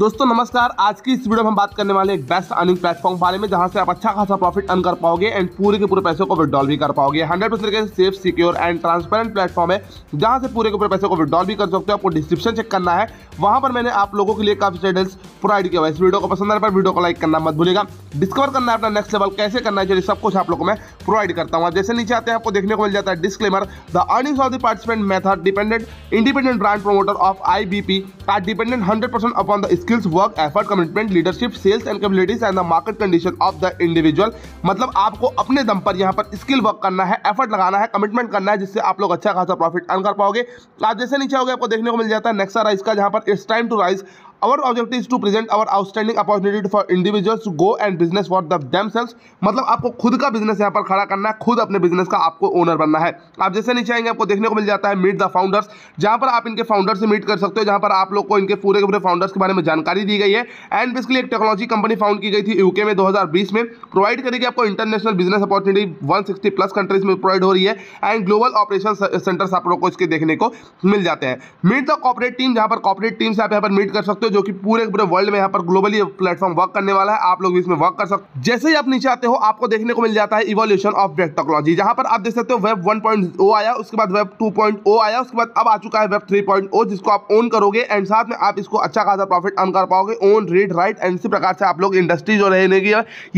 दोस्तों नमस्कार, आज की इस वीडियो में हम बात करने वाले एक बेस्ट अर्निंग प्लेटफॉर्म बारे में, जहां से आप अच्छा खासा प्रॉफिट अर्न कर पाओगे एंड पूरे के पूरे पैसों को विड्रॉल भी कर पाओगे। 100% के safe, secure and transparent platform है, जहां से पूरे के पूरे पैसों को विड्रॉल भी कर सकते हो। आपको डिस्क्रिप्शन चेक करना है, वहां पर मैंने आप लोगों के लिए काफी डिटेल्स प्रोवाइड किया हुआ है। इस वीडियो को पसंद आने पर वीडियो को लाइक करना मत भूलिएगा। डिस्कवर करना है अपना नेक्स्ट लेवल कैसे करना है, चलिए सब कुछ आप लोगों को मैं प्रोवाइड करता हूँ। जैसे नीचे आते हैं आपको देखने को मिल जाता है disclaimer, the earnings of the participant method dependent independent brand promoter of IBP are dependent 100% upon the skills, work, effort, commitment, leadership, sales and capabilities and the market condition of the individual। मतलब आपको अपने दम पर यहाँ पर skill work करना है, effort लगाना है, कमिटमेंट करना है, जिससे आप लोग अच्छा खासा प्रॉफिट अर्न कर पाओगे। आज जैसे नीचे हो गया आपको देखने को मिल जाता है नेक्सराइज का, जहाँ पर it's time to rise. Our objective is to present our outstanding opportunity for individuals to go and business for themselves। मतलब आपको खुद का बिजनेस यहाँ पर खड़ा करना है, खुद अपने बिजनेस का आपको ओनर बनना है। आप जैसे नीचे आएंगे आपको देखने को मिल जाता है मीट द फाउंडर्स, जहाँ पर आप इनके फाउंडर्स से मीट कर सकते हो, जहाँ पर आप लोग को इनके पूरे के पूरे फाउंडर्स के बारे में जानकारी दी गई है। एंड बेसिकली एक टेक्नोलॉजी कंपनी फाउंड की गई थी UK में 2020 में, प्रोवाइड करेगी आपको इंटरनेशनल बिजनेस अपॉर्चुनिटी 160+ कंट्रीज में प्रोवाइड हो रही है। एंड ग्लोबल ऑपरेशन सेंटर्स आप लोग को इसके देखने को मिल जाते हैं। मीट द कॉर्पोरेट टीम, जहाँ पर कॉर्पोरेट टीम से आप यहाँ पर मीट कर सकते हो, जो कि पूरे पूरे वर्ल्ड में यहाँ पर ग्लोबली प्लेटफॉर्म वर्क करने वाला है, आप लोग भी इसमें वर्क कर सकते। जैसे ही आप नीचे आते हो आपको देखने को मिल जाता है इवोल्यूशन ऑफ वेब टेक्नोलॉजी, जहां पर आप देख सकते हो वेब 1.0 आया, उसके बाद वेब 2.0 आया, उसके बाद अब आ चुका है वेब 3.0, जिसको आप ओन करोगे एंड साथ में आप इसको अच्छा खासा प्रॉफिट अर्न कर पाओगे। ओन, रीड, राइट एंड इसी प्रकार से आप लोग इंडस्ट्री जो रहेगी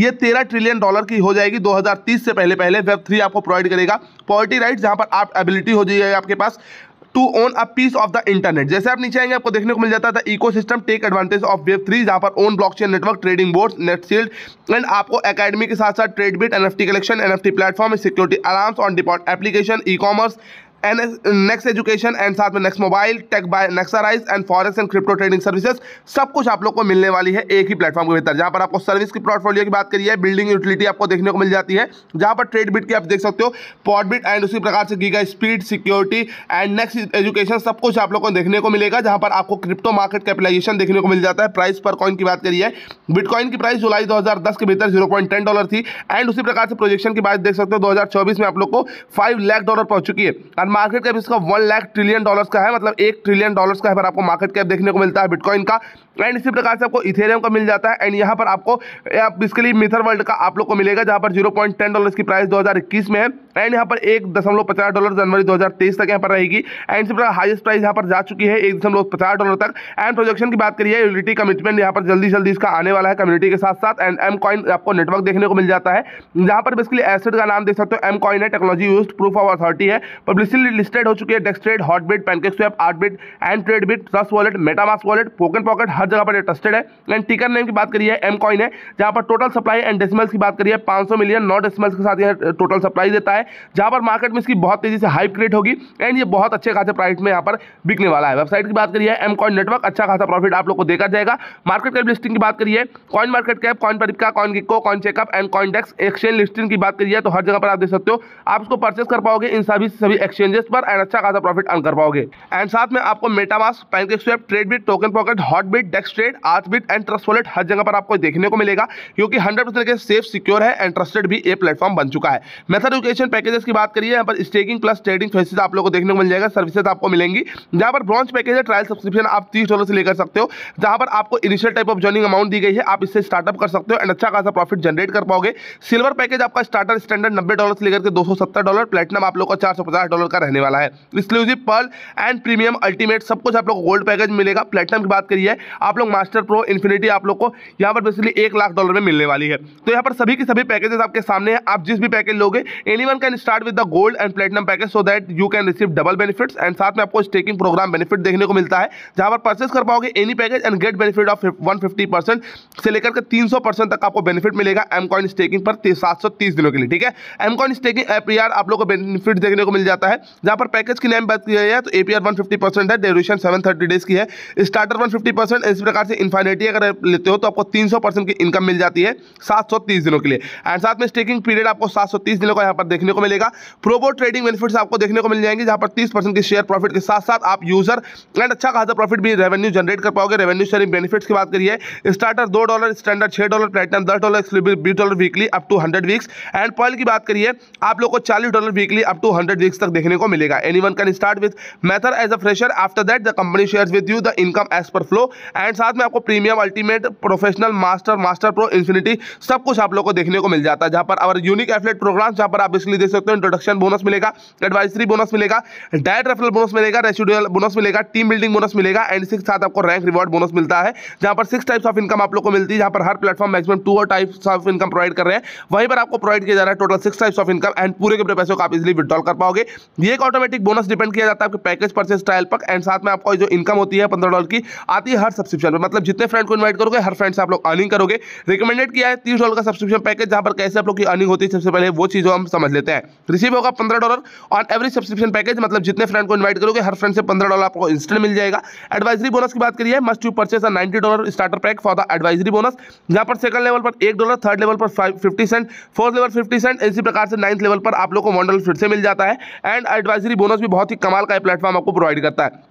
ये $13 ट्रिलियन की हो जाएगी 2030 से पहले। वेब 3 आपको प्रोवाइड करेगा पॉवर्टी राइट, जहां पर आप एबिलिटी हो जाएगी आपके पास to own a piece of the internet. जैसे आप नीचे आएंगे आपको देखने को मिल जाता था ecosystem, tech advantage of web 3, जहां पर own blockchain network, trading board, Netshield and आपको एकेडमी के साथ साथ Tradebit, NFT collection, NFT platform, security alarms, on depot application, e commerce and next education and साथ में next mobile, tech by Nexrise and forex and crypto trading services, सब कुछ आप लोग को मिलने वाली है एक ही प्लेटफॉर्म के भीतर। जहाँ पर आपको सर्विस की पोर्टफोलियो की बात करी है, बिल्डिंग यूटिलिटी आपको देखने को मिल जाती है, जहाँ पर ट्रेडबिट की आप देख सकते हो, पॉडबिट एंड उसी प्रकार से giga speed, security and next education, सब कुछ आप लोग को देखने को मिलेगा। जहाँ पर आपको क्रिप्टो मार्केट कैपिटलाइजेशन देखने को मिल जाता है। प्राइस पर कॉइन की बात करी है, बिटकॉइन की प्राइस जुलाई 2010 के भीतर $0.10 थी एंड उसी प्रकार से प्रोजेक्शन की बात देख सकते हो, $2024 में आप लोग को $5 लाख पहुंच चुकी है। मार्केट कैप इसका $1 लाख ट्रिलियन का है, मतलब $1 ट्रिलियन का है पर आपको मार्केट कैप देखने को मिलता है बिटकॉइन का। एंड इसी प्रकार से आपको इथेरियम का मिल जाता है एंड यहाँ पर आपको इसके लिए मिथर वर्ल्ड का आप लोग को मिलेगा, जहाँ पर $0.10 की प्राइस 2021 में है एंड यहाँ पर $1.50 जनवरी 2023 तक यहाँ पर रहेगी। एंड इसी प्रकार हाईएस्ट प्राइस यहाँ पर जा चुकी है $1.50 तक। एंड प्रोजेक्शन की बात करिए, यूटिलिटी कमिटमेंट यहाँ पर जल्दी इसका आने वाला है कम्युनिटी के साथ साथ। एंड एम कॉइन आपको नेटवर्क देखने को मिल जाता है, जहाँ पर बेसिकली एसेट का नाम देख सकते हो, एम कॉइन है, technology used, proof of authority है, पब्लिकली लिस्टेड हो चुकी है, Dextrade, Hotbit, PancakeSwap, Artbit and Tradebit, Trust Wallet, MetaMask wallet, Token Pocket, हर जगह पर ये ट्रस्टेड है। एंड टिकर नेम की बात करिए एम कॉइन है, जहाँ पर टोटल सप्लाई एंड डेसिमल्स की बात करिए 500 मिलियन, नॉट डेसिमल्स के साथ यह टोटल सप्लाई देता है, जहाँ पर मार्केट में इसकी बहुत तेजी से हाइप क्रिएट होगी एंड ये बहुत अच्छे खासे प्राइस में यहाँ पर बिकने वाला है। वेबसाइट की बात करिए एम कॉइन नेटवर्क, अच्छा खासा प्रॉफिट आप लोग को देखा जाएगा। मार्केट कैप लिस्टिंग की बात करिए, coin market cap, coin परिपका, coin गिको, coin checkup and coin desks. Exchange listing की बात करिए तो हर जगह पर आप देख सकते हो, आप इसको परचेस कर पाओगे इन सभी एक्सचेंजेस पर एंड अच्छा खासा प्रॉफिट अर्न कर पाओगे। एंड साथ में आपको MetaMask, PancakeSwap, Tradebit, Token Pocket, Hotbit, Dextrade, Artbit and Trust Wallet हर जगह पर आपको देखने को मिलेगा, क्योंकि 100% के सेफ, सिक्योर है एंड ट्रस्टेड भी ये प्लेटफॉर्म बन चुका है। मेथड एजुकेशन पैकेजेस की बात करिए, यहाँ पर स्टेकिंग प्लस ट्रेडिंग सर्विसेज आप लोग को देखने को मिल जाएगा, सर्विसेज आपको मिलेंगी, जहाँ पर ब्रॉन्ज पैकेज है, ट्रायल सब्सक्रिप्शन आप $30 से लेकर सकते हो, जहाँ पर आपको initial type of joining amount दी गई है, आप इससे स्टार्टअप कर सकते हो एंड अच्छा खासा प्रॉफिट जनरेट कर पाओगे। सिल्वर पैकेज आपका स्टार्टर स्टैंडर्ड $90 से लेकर के $270, प्लेटिनम आप लोग को $450 का रहने वाला है। Exclusive, pearl and premium, ultimate, सब कुछ आप लोग को गोल्ड पैकेज मिलेगा। प्लेटिनम की बात करिए आप लोग मास्टर, प्रो, इन्फिनिटी आप लोग को यहाँ पर बेसिकली $1 लाख में मिलने वाली है। तो यहाँ पर सभी के सभी पैकेजेस आपके सामने हैं, आप जिस भी पैकेज लोगे anyone can start with the gold and platinum package so that you can receive double benefits. And साथ में आपको स्टेकिंग प्रोग्राम बेनिफिट देखने को मिलता है, जहाँ पर परचेस कर पाओगे any package and get benefit of 150% से लेकर के 300% तक आपको बेनिफिट मिलेगा एम कॉइन स्टेकिंग पर 730 दिनों के लिए। ठीक है, एम कॉइन स्टेकिंग APR आप लोग को बेनिफिट देखने को मिल जाता है, जहां पर पैकेज की नेम बात की गई है तो APR 150% है, ड्यूरेशन 730 डेज की है, स्टार्टर 150%, इस प्रकार से इन्फिनिटी अगर लेते हो तो आपको 300% की इनकम मिल जाती है 730 दिनों के लिए। एंड साथ में स्टेकिंग पीरियड आपको 730 दिनों का यहाँ पर देखने देखने को मिलेगा। प्रोबो ट्रेडिंग बेनिफिट्स आपको देखने को मिल जाएंगे, जहां पर 30% के शेयर प्रॉफिट के साथ साथ आप यूजर एंड अच्छा खासा प्रॉफिट भी रेवेन्यू जनरेट कर पाओगे। रेवेन्यू शेयरिंग बेनिफिट्स की बात करिए, starter $2, standard $6, platinum $10, exclusive $20 weekly up to 100 weeks, and pearl की बात करिए आप लोग को $40 वीकली अप टू 100 वीक्स तक देखने को मिलेगा। Anyone can start with method as a fresher, after that the company shares with you the income as per flow, and साथ में आपको premium, ultimate, professional, master, master pro, infinity सब कुछ आप लोग को देखने को मिल जाता है। जहां per hour unique affiliate programme, जहां पर आप इसलिए देख सकते हो, इंट्रोडक्शन बोनस मिलेगा, एडवाइजरी बोनस मिलेगा, डायरेक्ट रेफरल बोनस मिलेगा, रेसिडुअल बोनस मिलेगा, टीम बिल्डिंग बोनस मिलेगा, एंड इसके साथ आपको रैंक रिवॉर्ड बोनस मिलता है, जहां पर 6 टाइप्स ऑफ इनकम आप लोग को मिलती है, जहां पर हर platform maximum 2 types of income provide कर रहे हैं। वहीं पर आपको प्रोवाइड किया जा रहा है total 6 types of income, and पूरे के पूरे पैसों को आप इजिली विड्रॉल कर पाओगे। ये एक ऑटोमेटिक बोनस डिपेंड किया जाता है आपके पैकेज परचेज स्टाइल पर, एंड साथ में आपको जो इनकम होती है $15 की आती है हर सब्सक्रिप्शन पर, मतलब जितने फ्रेंड को इन्वाइट करोगे हर फ्रेंड से आप लोग अर्निंग करोगे। रिकमेंडेड किया है $30 का सब्सक्रिप्शन पैकेज, जहां पर कैसे आप लोग की अर्निंग होती है सबसे पहले वो चीज़ हम समझ लेते हैं। रिसीव होगा $15 ऑन एवरी सब्सक्रिप्शन पैकेज, मतलब जितने फ्रेंड को इन्वाइट करोगे हर फ्रेंड से $15 आपको इंस्टेंट मिल जाएगा। एडवाइजरी बोनस की बात करिए, must you purchase a $90 starter pack for the advisory bonus, जहां पर सेकंड लेवल पर $1, थर्ड लेवल पर 50 सेंट, फोर्थ लेवल 50 सेंट, इसी प्रकार से 9th लेवल पर आप लोग को $1 फिर से मिल जाता है। एंड एडवाइजरी बोनस भी बहुत ही कमाल का प्लेटफॉर्म आपको प्रोवाइड करता है।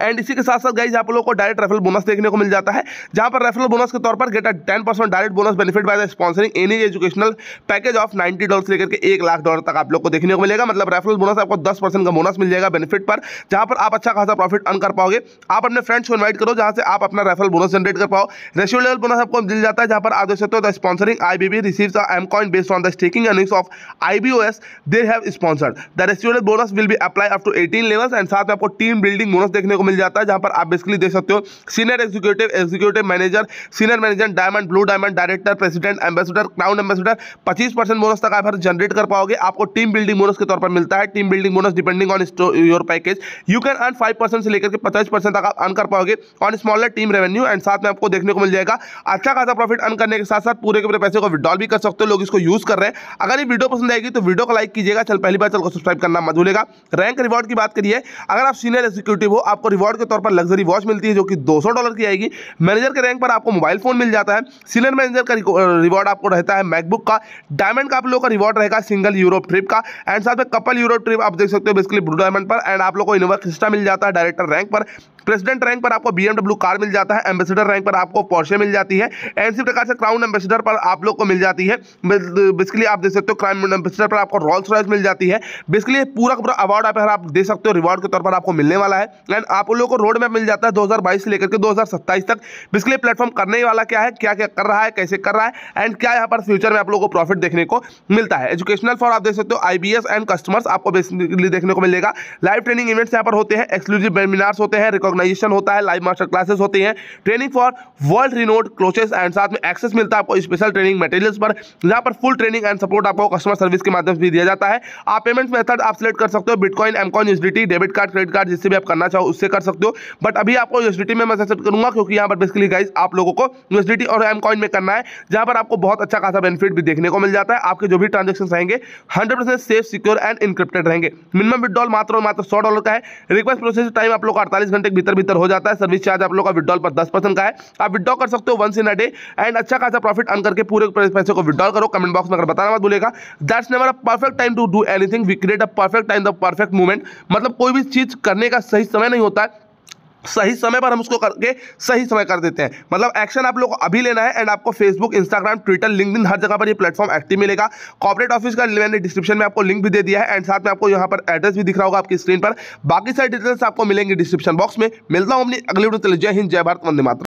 एंड इसी के साथ साथ गाइज आप लोगों को डायरेक्ट रेफरल बोनस देखने को मिल जाता है, जहां पर रेफरल बोनस के तौर पर get a 10% direct bonus benefit by the sponsoring any educational package of $90 से लेकर के $1 लाख तक आप लोग को देखने को मिलेगा। मतलब रेफरल बोनस आपको 10% का बोनस मिल जाएगा बेनिफिट पर, जहां पर आप अच्छा खासा प्रॉफिट अर्न कर पाओगे। आप अपने फ्रेंड्स को इन्वाइट करो, जहां से आप अपना रेफरल बोनस जनरेट कर पाओ। रेशियो लेवल बोनस आपको मिल जाता है, जहां पर आप देख सकते हो the sponsoring IBB receives the M coin based on the staking earnings of IBOs they have sponsored. The ratio level bonus will be apply up to 18 levels, and साथ में आपको टीम बिल्डिंग बोनस देखने को मिल जाता है, जहां पर आप बेसिकली देख सकते हो senior executive, executive manager, senior manager, diamond, blue diamond, director, president, ambassador, crown ambassador 25% bonus तक आप हर जनरेट कर पाओगे। आपको टीम बिल्डिंग बोनस के तौर पर मिलता है। Team building bonus depending on your package you can earn 5% से लेकर के 50% तक आप अर्न कर पाओगे on smaller team revenue, and साथ में आपको देखने को मिल जाएगा। अच्छा खासा प्रॉफिट अर्न करने के साथ साथ पूरे के पूरे पैसे को विड्रॉल भी कर सकते हो। लोग इसको यूज कर रहे हैं। अगर ये वीडियो पसंद आएगी तो वीडियो को लाइक कीजिएगा, पहली बार चैनल को सब्सक्राइब करना मत भूलिएगा। रैंक रिवॉर्ड की बात करिए, अगर आप सीनियर एग्जीक्यूटिव हो आपको रिवॉर्ड के तौर पर लग्जरी वॉच मिलती है जो कि $200 की आएगी। मैनेजर के रैंक पर आपको मोबाइल फोन मिल जाता है। सीनियर मैनेजर का रिवॉर्ड आपको रहता है मैकबुक का। डायमंड का आप लोगों का रिवॉर्ड रहेगा सिंगल यूरोप ट्रिप का, एंड साथ में कपल यूरोप ट्रिप आप देख सकते हो बेसिकली ब्लू डायमंड पर। एंड आप लोग को इनोवा क्रिस्टा मिल जाता है डायरेक्टर रैंक पर। प्रेसिडेंट रैंक पर आपको BMW कार मिल जाता है। एम्बेसडर रैंक पर आपको पोर्शे मिल जाती है। इसी प्रकार से क्राउन एम्बेसडर पर आप लोग को मिल जाती है, बेसिकली आप देख सकते हो क्राउन एम्बेसडर पर आपको रोल्स रॉयस मिल जाती है। बेसिकली पूरा पूरा अवार्ड आप दे सकते हो रिवॉर्ड के तौर पर आपको मिलने वाला है। एंड आप लोगों को रोड मैप मिल जाता है 2022 से लेकर के 2027 तक। बेसिकली प्लेटफॉर्म करने वाला क्या है, क्या क्या कर रहा है, कैसे कर रहा है, एंड क्या यहाँ पर फ्यूचर में आप लोगों को प्रॉफिट देखने को मिलता है। एजुकेशनल फॉर आप देख सकते हो IBS एंड कस्टमर्स आपको बेसिकली देखने को मिलेगा। लाइव ट्रेनिंग इवेंट्स यहाँ पर होते हैं, एक्सक्लूसिव वेबिनार्स होते हैं, ऑर्गेनाइजेशन होता है, लाइव मास्टर क्लासेस होती हैं, training for world renowned coaches, and साथ में एक्सेस मिलता है आपको स्पेशल ट्रेनिंग मटेरियल्स पर, जहां पर फुल ट्रेनिंग एंड सपोर्ट आपको कस्टमर सर्विस के माध्यम से भी दिया जाता है। आप पेमेंट मेथड आप सिलेक्ट कर सकते हो, bitcoin, M coin, USDT, debit card, credit card, जिससे भी आप करना चाहो उससे कर सकते हो। बट अभी आपको USDT में मैं सजेस्ट करूंगा, क्योंकि यहाँ पर बेसिकली गाइज आप लोगों को USDT और एम कॉइन में करना है, जहां पर आपको बहुत अच्छा खासा बेनिफिट भी देखने को मिल जाता है। आपके जो भी ट्रांजेक्शन रहेंगे 100% सेफ, सिक्योर एंड इनक्रिप्टेड रहेंगे। मिनिमम विड्रॉल मात्र और मात्र $100 का है। रिक्वेस्ट प्रोसेस टाइम आप लोग 48 घंटे भीतर भीतर हो जाता है। सर्विस चार्ज आप लोग का विड्रॉल पर 10% का है। आप विड्रॉ कर सकते हो once in a day, and अच्छा खासा प्रॉफिट अर्न करके पूरे पैसे को विड्रॉल करो। कमेंट बॉक्स में अगर बताना मत भूलेगा। That's never a perfect time to do anything, we create a perfect time, the perfect moment. मतलब कोई भी चीज करने का सही समय नहीं होता है, सही समय पर हम उसको करके सही समय कर देते हैं। मतलब एक्शन आप लोग को अभी लेना है। एंड आपको फेसबुक, इंस्टाग्राम, ट्विटर, लिंक्डइन हर जगह पर ये प्लेटफॉर्म एक्टिव मिलेगा। कॉर्पोरेट ऑफिस का मैंने डिस्क्रिप्शन में आपको लिंक भी दे दिया है, एंड साथ में आपको यहाँ पर एड्रेस भी दिख रहा होगा आपकी स्क्रीन पर। बाकी सारी डिटेल्स आपको मिलेंगे डिस्क्रिप्शन बॉक्स में। मिलता हूँ अपनी अगली वीडियो। जय हिंद, जय भारत, वंदे मातरम।